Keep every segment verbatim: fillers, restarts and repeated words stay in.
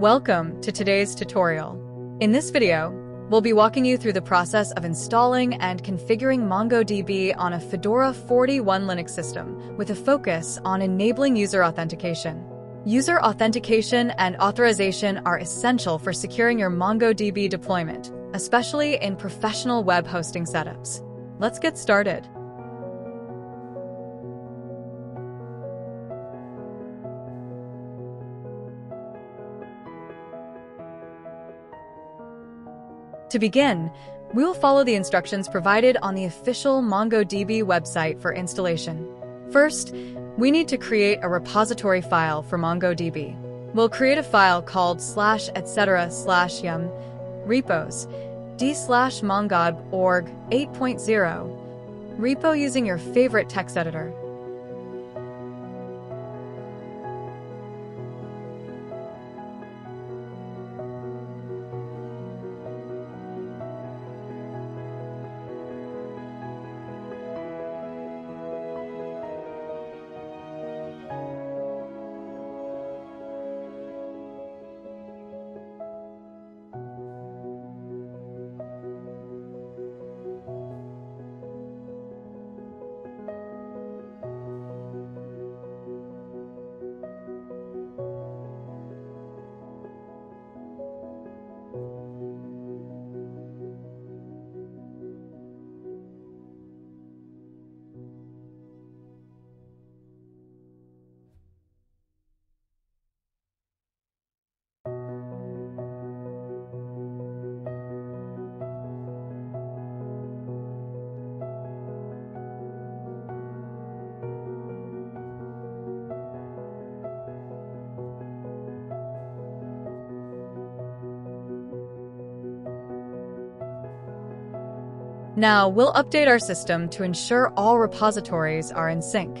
Welcome to today's tutorial. In this video, we'll be walking you through the process of installing and configuring MongoDB on a Fedora forty-one Linux system with a focus on enabling user authentication. User authentication and authorization are essential for securing your MongoDB deployment, especially in professional web hosting setups. Let's get started. To begin, we will follow the instructions provided on the official MongoDB website for installation. First, we need to create a repository file for MongoDB. We'll create a file called slash etc slash yum repos d slash mongod org 8.0 repo using your favorite text editor. Now, we'll update our system to ensure all repositories are in sync.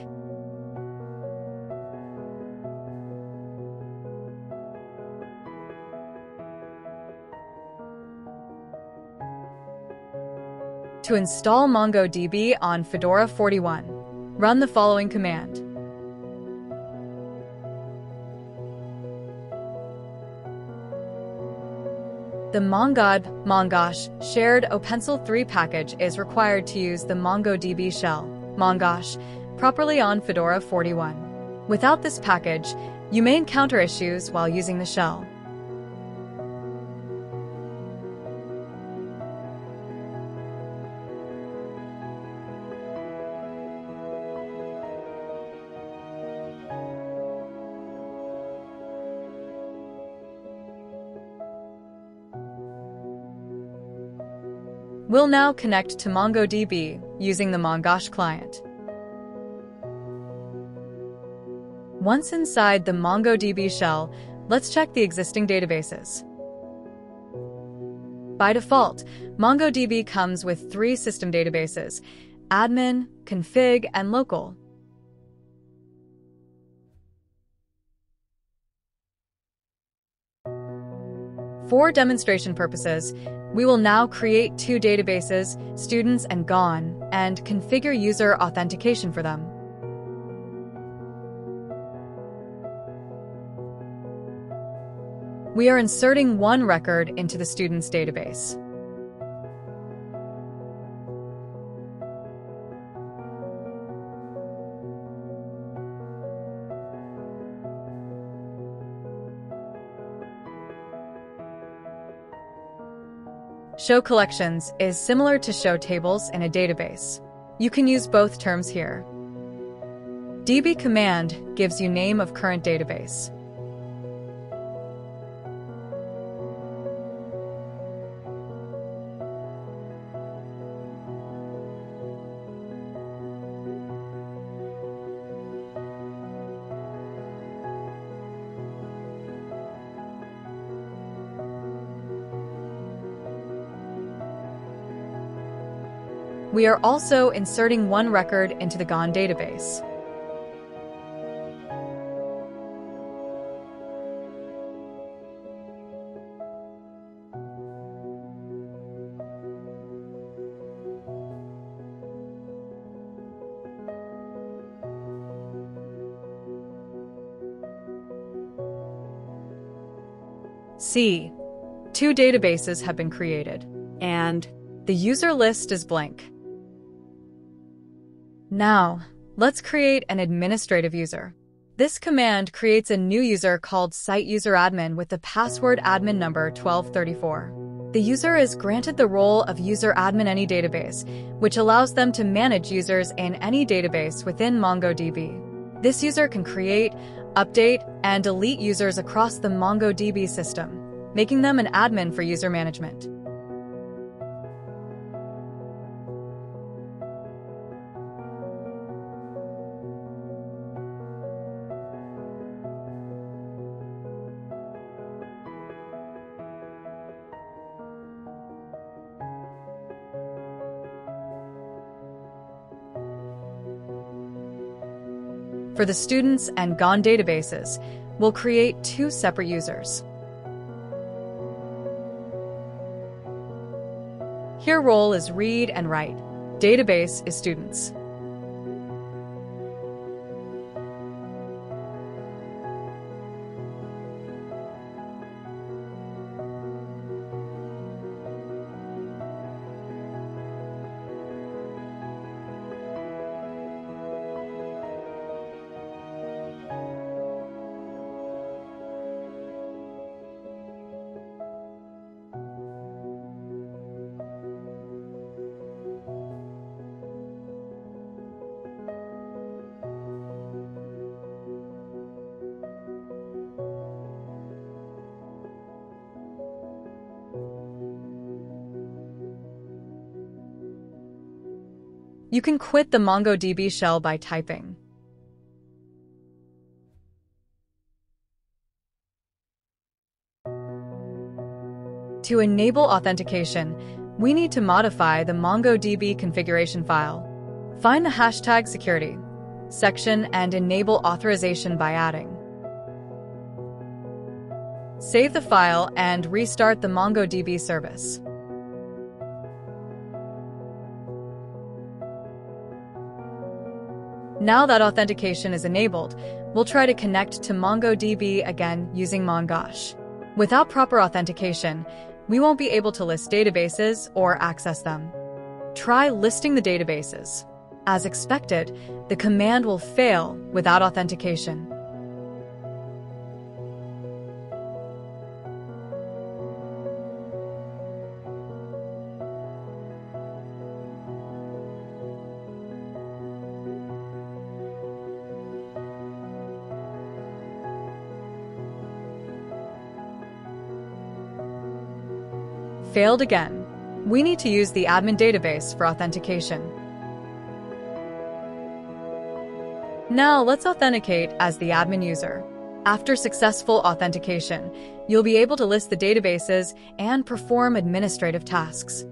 To install MongoDB on Fedora forty-one, run the following command. The mongod, mongosh, shared OpenCL three package is required to use the MongoDB shell, mongosh, properly on Fedora forty-one. Without this package, you may encounter issues while using the shell. We'll now connect to MongoDB using the mongosh client. Once inside the MongoDB shell, let's check the existing databases. By default, MongoDB comes with three system databases: admin, config, and local. For demonstration purposes, we will now create two databases, students and gone, and configure user authentication for them. We are inserting one record into the students database. Show collections is similar to show tables in a database. You can use both terms here. D B command gives you name of current database. We are also inserting one record into the gone database. See, two databases have been created, and the user list is blank. Now, let's create an administrative user. This command creates a new user called siteuseradmin with the password admin number twelve thirty-four. The user is granted the role of useradminanydatabase, which allows them to manage users in any database within MongoDB. This user can create, update, and delete users across the MongoDB system, making them an admin for user management. For the students and Gone databases, we'll create two separate users. Here role is read and write. Database is students. You can quit the MongoDB shell by typing "To enable authentication, we need to modify the MongoDB configuration file. Find the hashtag security section and enable authorization by adding." Save the file and restart the MongoDB service. Now that authentication is enabled, we'll try to connect to MongoDB again using mongosh. Without proper authentication, we won't be able to list databases or access them. Try listing the databases. As expected, the command will fail without authentication. Failed again. We need to use the admin database for authentication. Now let's authenticate as the admin user. After successful authentication, you'll be able to list the databases and perform administrative tasks.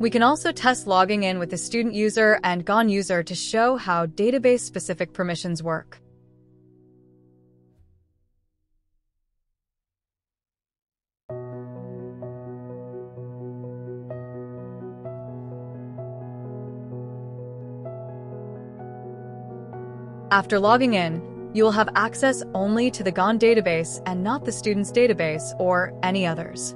We can also test logging in with the student user and Gone user to show how database-specific permissions work. After logging in, you will have access only to the Gone database and not the student's database or any others.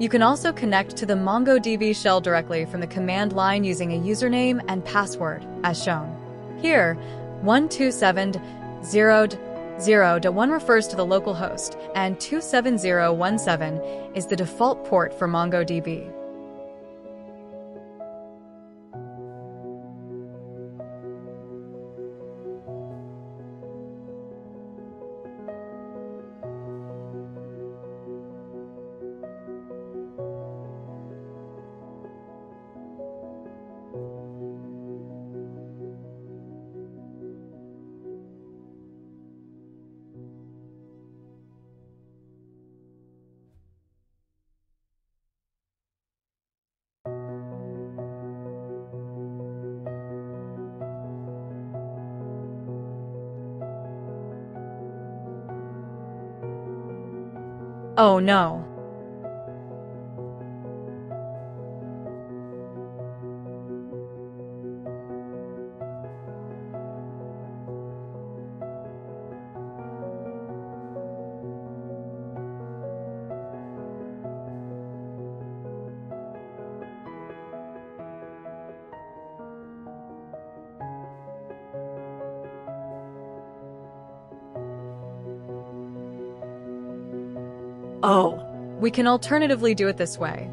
You can also connect to the MongoDB shell directly from the command line using a username and password, as shown. Here, one two seven dot zero dot zero dot one refers to the local host, and two seven zero one seven is the default port for MongoDB. Oh no! Oh, we can alternatively do it this way.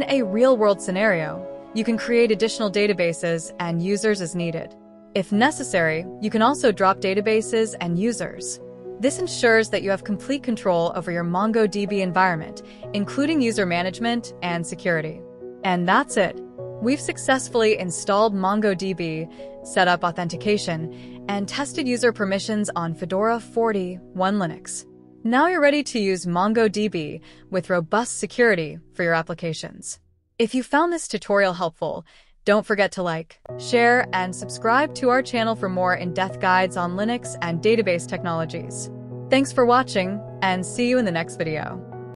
In a real-world scenario, you can create additional databases and users as needed. If necessary, you can also drop databases and users. This ensures that you have complete control over your MongoDB environment, including user management and security. And that's it. We've successfully installed MongoDB, set up authentication, and tested user permissions on Fedora forty-one Linux. Now you're ready to use MongoDB with robust security for your applications. If you found this tutorial helpful, don't forget to like, share, and subscribe to our channel for more in-depth guides on Linux and database technologies. Thanks for watching, and see you in the next video.